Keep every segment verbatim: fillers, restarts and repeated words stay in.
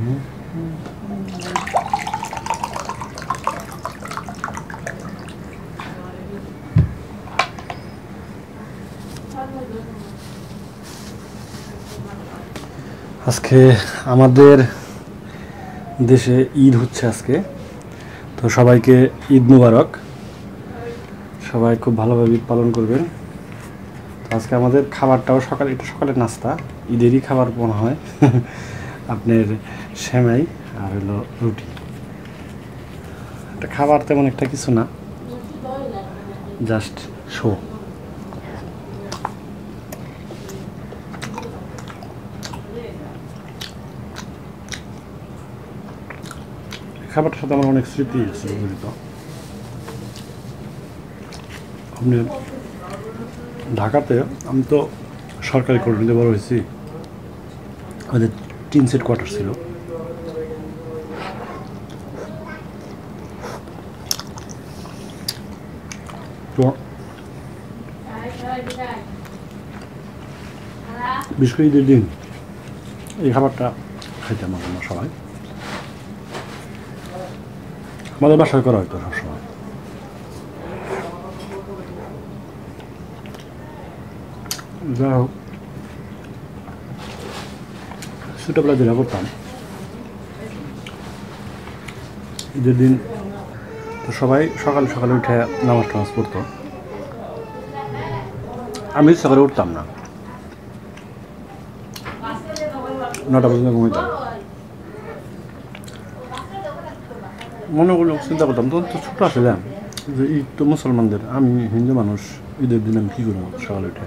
আজকে আমাদের দেশে ঈদ হচ্ছে আজকে, তো সবাইকে ঈদ মুবারক। সবাই খুব ভালোভাবে ঈদ পালন করবেন। তো আজকে আমাদের খাবারটাও সকালে, এটা সকালের নাস্তা, ঈদেরই খাবার মনে হয়, আপনার সেমাই আর হলো রুটি। এটা খাবার তেমন একটা কিছু না, জাস্ট শো। খাবারটার সাথে আমার অনেক স্মৃতি আছে জড়িত। আপনি ঢাকাতে, আমি তো সরকারি কলোনিতে বড় হয়েছি, আমাদের টিন সেট কোয়ার্টার ছিল। তো বিশেষ করে ঈদের দিন এই খাবারটা খাইতাম আমরা সবাই। আমাদের বাসায় করা হয়তো সবসময়। যাই হোক, ছোটবেলা যেটা করতাম ঈদের দিন, তো সবাই সকালে সকালে উঠে নামাজ টামাজ পড়তো। আমি সকালে উঠতাম না, নটা পর্যন্ত ঘুমাইতাম। মনে করলে চিন্তা করতাম, তখন তো ছোটো আসলে যে ঈদ তো মুসলমানদের, আমি হিন্দু মানুষ, ঈদের দিন আমি কী করবো সকালে উঠে?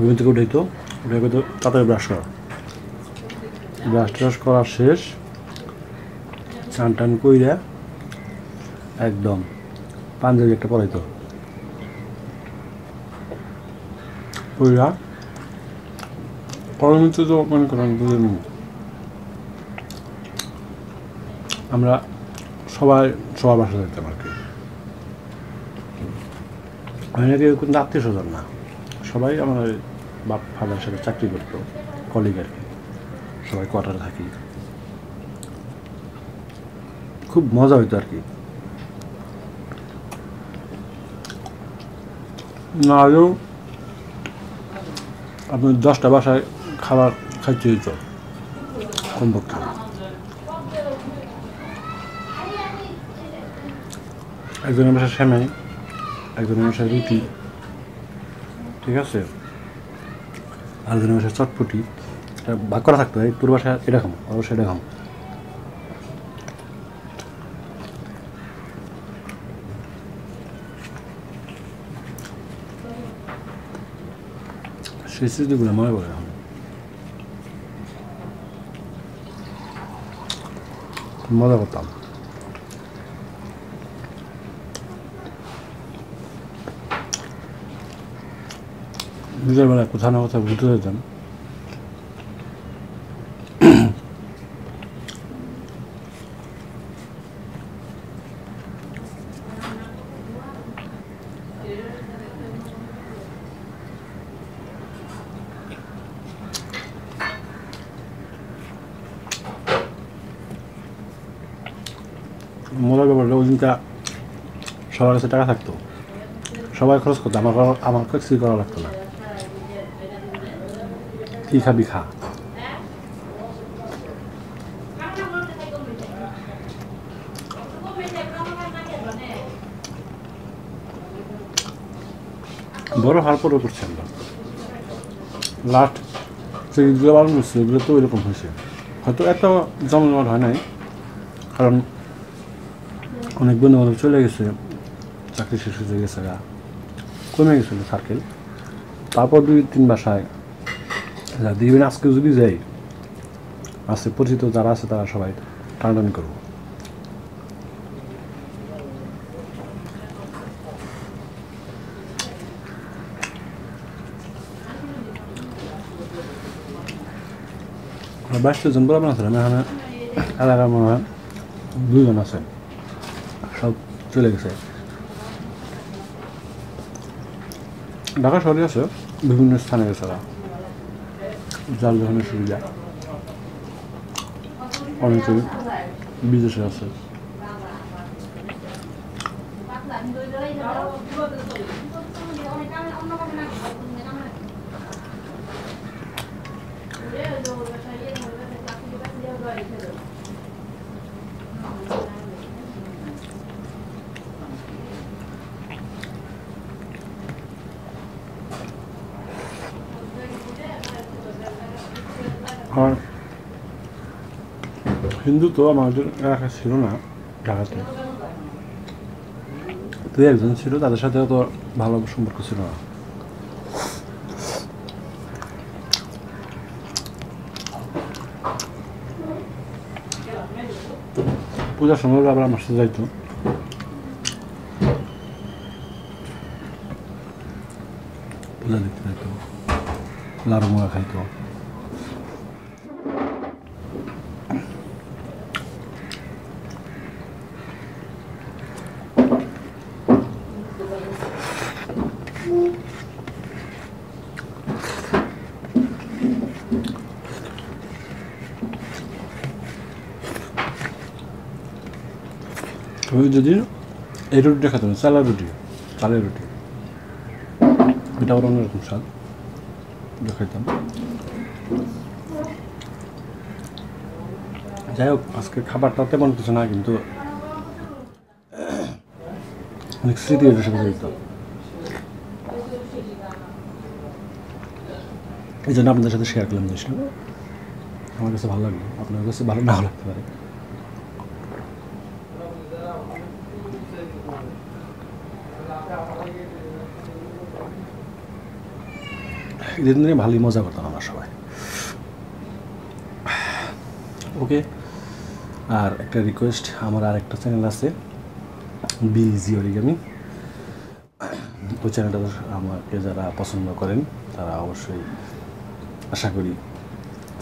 রুমে থেকে উঠে তো উঠে তো তাড়াতাড়ি ব্রাশ করা, ব্রাশ ট্রাশ করা শেষ, চান টান কইরা একদম পাঞ্জাবি একটা পরাইতো, পইরা পরমিতে তো মনে করেন আমরা সবাই সবার বাসা যেতাম আর কি। কিন্তু আত্মীয় স্বজন না, সবাই আমার বাপ ফাদার সাথে চাকরি করতো, কলিগ আর কি, সবাই কোয়ার্টারে থাকি। খুব মজা হইতো আর কি, না হলেও আপনি দশটা বাসায় খাবার খাইতে হইত কমপক্ষে। একজনের বাসায় সেমাই, একজনের বাসায় রুটি, ঠিক আছে, আরেকজনের বাসায় চটপটি, এটা ভাগ করা থাকতো, এই তোর বাসায় এটা খাম, ওর সেটা খাম। সেই স্মৃতিগুলো মনে পড়ে। মজা করতাম। নিজের বেলা কোথাও না কোথাও ঘুরতে যেতাম, মজার ব্যাপারটা। ওই দিনটা সবার কাছে টাকা থাকতো, সবাই খরচ করতো, আমার আমার কিছুই করা লাগতো না, কি খাবি খা। বড় হার পরও করছি আমরা, লাস্ট যেগুলো পালন করছি ওগুলো তো ওইরকম হয়েছে, হয়তো এত জমজমাট হয় নাই, কারণ অনেক বন্ধু বান্ধব চলে গেছে, চাকরি শেষ হয়ে গেছে, কমে গেছিলো সার্কেল। তারপর দুই তিন বাসায় za divinářské zuby zej. Asi pocit to zaraz se teda šovaj. Tam do mikrovu. Başta zımbıra bana sıra. Ben hemen el aramına duyduğum nasıl. Şal şöyle geçeyim. Daha şöyleyse bugünün üstüne geçelim. Güzel de hani şuraya. Onun için bir de şey yapsın. আর হিন্দু তো আমাদের এলাকা ছিল না, ঢাকাতে দুই একজন ছিল, তাদের সাথে তো ভালো সম্পর্ক ছিল না। পূজার সময় আবার আমার সাথে যাইতো, পূজা দেখতে যাইতো, লাড়ু মোয়া খাইতো। তুমি যদি এই রুটিটা খেতে পারো, চালের রুটি, চালের রুটি এটা ওর অন্যরকম স্বাদ খেতাম। যাই হোক, আজকে খাবারটা তেমন কিছু না, কিন্তু অনেক স্মৃতি এটার সাথে জড়িত। এই জন্য আপনাদের সাথে শেয়ার করলাম জিনিসটা। আমার কাছে ভালো লাগলো, আপনার কাছে ভালো নাও লাগতে পারে। ঈদের দিনে ভালোই মজা করতাম আমরা সবাই। ওকে, আর একটা রিকোয়েস্ট, আমার আর একটা চ্যানেল আছে বিজি অরিগামি, ওই চ্যানেলটা আমাকে যারা পছন্দ করেন তারা অবশ্যই আশা করি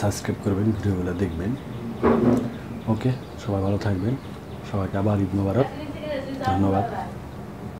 সাবস্ক্রাইব করবেন, ভিডিওগুলো দেখবেন। ওকে, সবাই ভালো থাকবেন, সবাইকে আবার ঈদ মোবারক, ধন্যবাদ।